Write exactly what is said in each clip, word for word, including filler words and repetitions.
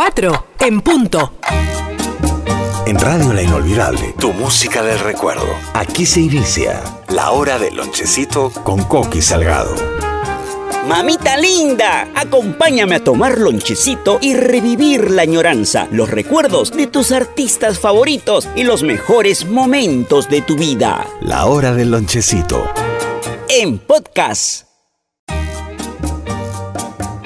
cuatro en punto. En Radio La Inolvidable, tu música del recuerdo. Aquí se inicia la hora del lonchecito con Koky Salgado. Mamita linda, acompáñame a tomar lonchecito y revivir la añoranza, los recuerdos de tus artistas favoritos y los mejores momentos de tu vida. La hora del lonchecito. En podcast.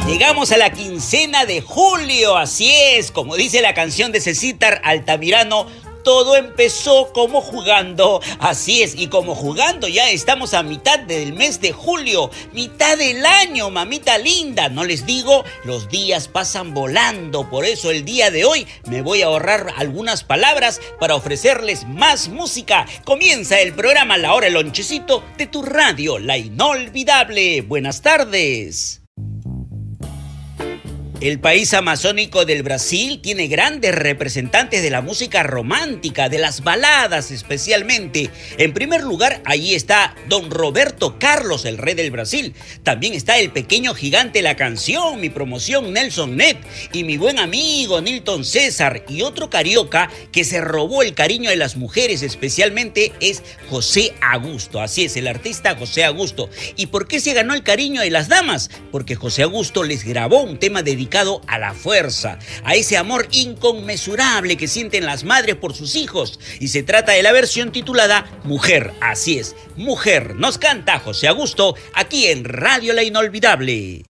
Llegamos a la quincena de julio, así es, como dice la canción de César Altamirano, todo empezó como jugando, así es, y como jugando ya estamos a mitad del mes de julio, mitad del año, mamita linda, no les digo, los días pasan volando, por eso el día de hoy me voy a ahorrar algunas palabras para ofrecerles más música. Comienza el programa La Hora del Lonchecito de tu radio, La Inolvidable. Buenas tardes. El país amazónico del Brasil tiene grandes representantes de la música romántica, de las baladas especialmente. En primer lugar, allí está don Roberto Carlos, el rey del Brasil. También está el pequeño gigante de la canción, mi promoción Nelson Net, y mi buen amigo Nilton César. Y otro carioca que se robó el cariño de las mujeres especialmente es José Augusto. Así es, el artista José Augusto. ¿Y por qué se ganó el cariño de las damas? Porque José Augusto les grabó un tema dedicado a la fuerza, a ese amor inconmensurable que sienten las madres por sus hijos, y se trata de la versión titulada Mujer. Así es, Mujer, nos canta José Augusto aquí en Radio La Inolvidable.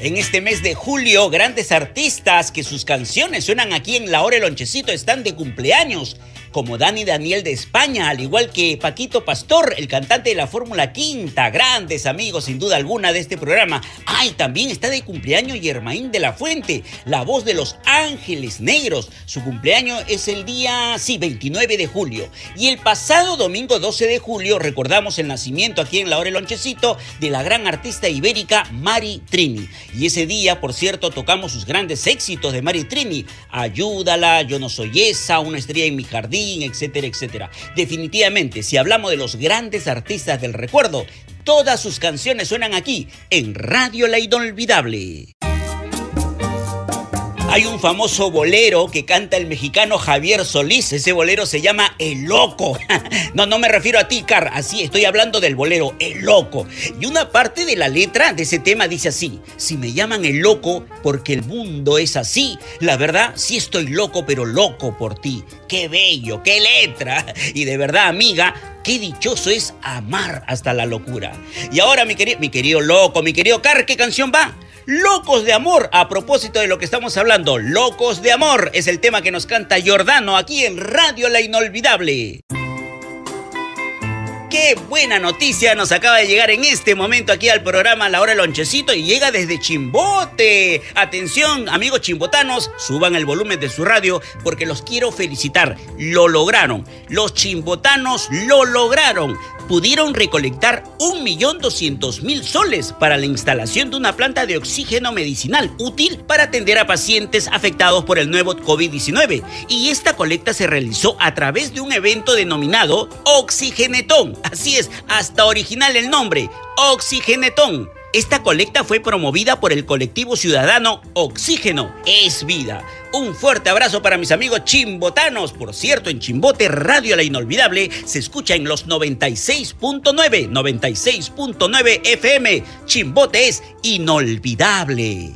En este mes de julio, grandes artistas que sus canciones suenan aquí en La Hora del Lonchecito están de cumpleaños, como Dani Daniel de España, al igual que Paquito Pastor, el cantante de la Fórmula Quinta, grandes amigos sin duda alguna de este programa. Ay, también está de cumpleaños Germaín de la Fuente, la voz de los Ángeles Negros. Su cumpleaños es el día, sí, veintinueve de julio. Y el pasado domingo doce de julio recordamos el nacimiento aquí en La Hora del Lonchecito de la gran artista ibérica Mari Trini. Y ese día, por cierto, tocamos sus grandes éxitos de Mari Trini. Ayúdala, Yo no soy esa, Una estrella en mi jardín, etcétera, etcétera. Definitivamente, si hablamos de los grandes artistas del recuerdo, todas sus canciones suenan aquí en Radio La Inolvidable. Hay un famoso bolero que canta el mexicano Javier Solís. Ese bolero se llama El Loco. No, no me refiero a ti, Car. Así, estoy hablando del bolero El Loco. Y una parte de la letra de ese tema dice así. Si me llaman el loco porque el mundo es así. La verdad, sí estoy loco, pero loco por ti. ¡Qué bello! ¡Qué letra! Y de verdad, amiga, qué dichoso es amar hasta la locura. Y ahora, mi querido, mi querido loco, mi querido Car, ¿qué canción va? Locos de amor, a propósito de lo que estamos hablando, Locos de amor es el tema que nos canta Giordano aquí en Radio La Inolvidable. Qué buena noticia nos acaba de llegar en este momento aquí al programa La Hora del Lonchecito y llega desde Chimbote. Atención, amigos chimbotanos, suban el volumen de su radio porque los quiero felicitar. Lo lograron. Los chimbotanos lo lograron. Pudieron recolectar un millón doscientos mil soles para la instalación de una planta de oxígeno medicinal útil para atender a pacientes afectados por el nuevo COVID diecinueve. Y esta colecta se realizó a través de un evento denominado Oxigenetón. Así es, hasta original el nombre, Oxigenetón. Esta colecta fue promovida por el colectivo ciudadano Oxígeno es Vida. Un fuerte abrazo para mis amigos chimbotanos. Por cierto, en Chimbote, Radio La Inolvidable se escucha en los noventa y seis punto nueve, noventa y seis punto nueve F M. Chimbote es inolvidable.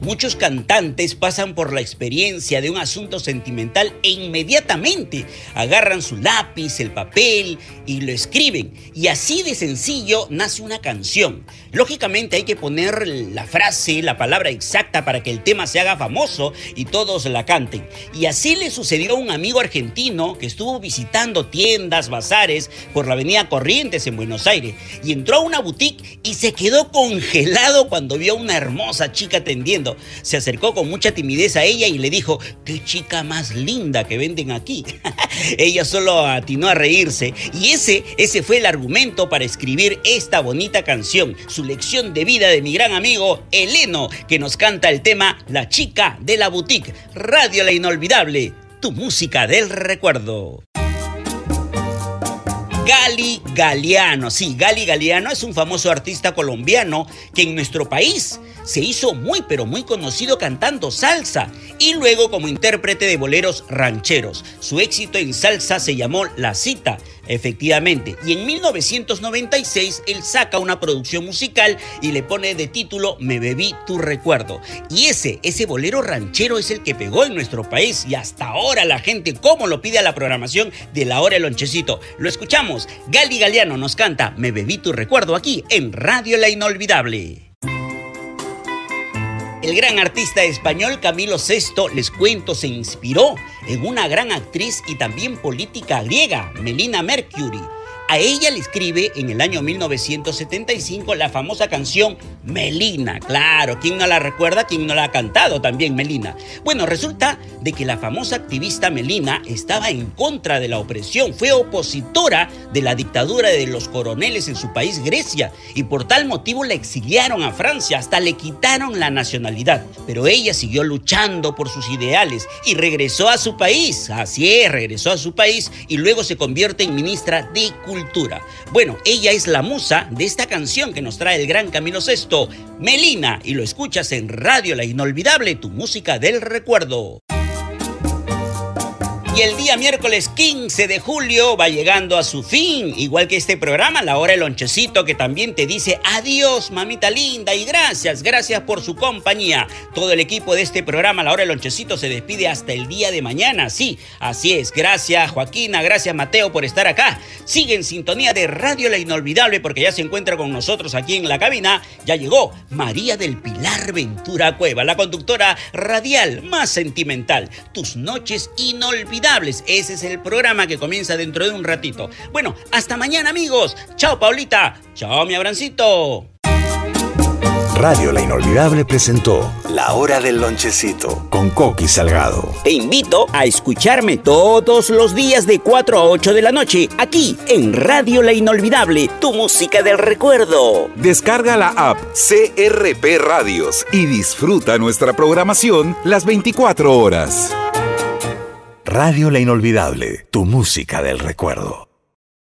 Muchos cantantes pasan por la experiencia de un asunto sentimental e inmediatamente agarran su lápiz, el papel y lo escriben. Y así de sencillo nace una canción. Lógicamente hay que poner la frase, la palabra exacta para que el tema se haga famoso y todos la canten. Y así le sucedió a un amigo argentino que estuvo visitando tiendas, bazares por la avenida Corrientes en Buenos Aires. Y entró a una boutique y se quedó congelado cuando vio a una hermosa chica tendiendo. Se acercó con mucha timidez a ella y le dijo, qué chica más linda que venden aquí. Ella solo atinó a reírse y ese, ese fue el argumento para escribir esta bonita canción, su lección de vida de mi gran amigo Heleno, que nos canta el tema La chica de la boutique. Radio La Inolvidable, tu música del recuerdo. Gali Galiano. Sí, Gali Galiano es un famoso artista colombiano que en nuestro país se hizo muy pero muy conocido cantando salsa y luego como intérprete de boleros rancheros. Su éxito en salsa se llamó La Cita, efectivamente. Y en mil novecientos noventa y seis él saca una producción musical y le pone de título Me bebí tu recuerdo. Y ese, ese bolero ranchero es el que pegó en nuestro país y hasta ahora la gente como lo pide a la programación de La Hora del Lonchecito. Lo escuchamos. Gali Galiano nos canta Me bebí tu recuerdo aquí en Radio La Inolvidable. El gran artista español Camilo Sesto, les cuento, se inspiró en una gran actriz y también política griega, Melina Mercouri. A ella le escribe en el año mil novecientos setenta y cinco la famosa canción Melina. Claro, ¿quién no la recuerda? ¿Quién no la ha cantado también Melina? Bueno, resulta de que la famosa activista Melina estaba en contra de la opresión, fue opositora de la dictadura de los coroneles en su país, Grecia, y por tal motivo la exiliaron a Francia, hasta le quitaron la nacionalidad. Pero ella siguió luchando por sus ideales y regresó a su país, así es, regresó a su país y luego se convierte en ministra de Cultura. Bueno, ella es la musa de esta canción que nos trae el gran Camilo Sesto, Melina, y lo escuchas en Radio La Inolvidable, tu música del recuerdo. Y el día miércoles quince de julio va llegando a su fin, igual que este programa, La Hora del Lonchecito, que también te dice adiós, mamita linda, y gracias, gracias por su compañía. Todo el equipo de este programa, La Hora del Lonchecito, se despide hasta el día de mañana, sí, así es. Gracias, Joaquina, gracias, Mateo, por estar acá. Sigue en sintonía de Radio La Inolvidable, porque ya se encuentra con nosotros aquí en la cabina. Ya llegó María del Pilar Ventura Cueva, la conductora radial más sentimental. Tus noches inolvidables. Ese es el programa que comienza dentro de un ratito. Bueno, hasta mañana, amigos. Chao, Paulita. Chao, mi abrancito. Radio La Inolvidable presentó La Hora del Lonchecito con Koky Salgado. Te invito a escucharme todos los días de cuatro a ocho de la noche aquí en Radio La Inolvidable, tu música del recuerdo. Descarga la app C R P Radios y disfruta nuestra programación las veinticuatro horas. Radio La Inolvidable, tu música del recuerdo.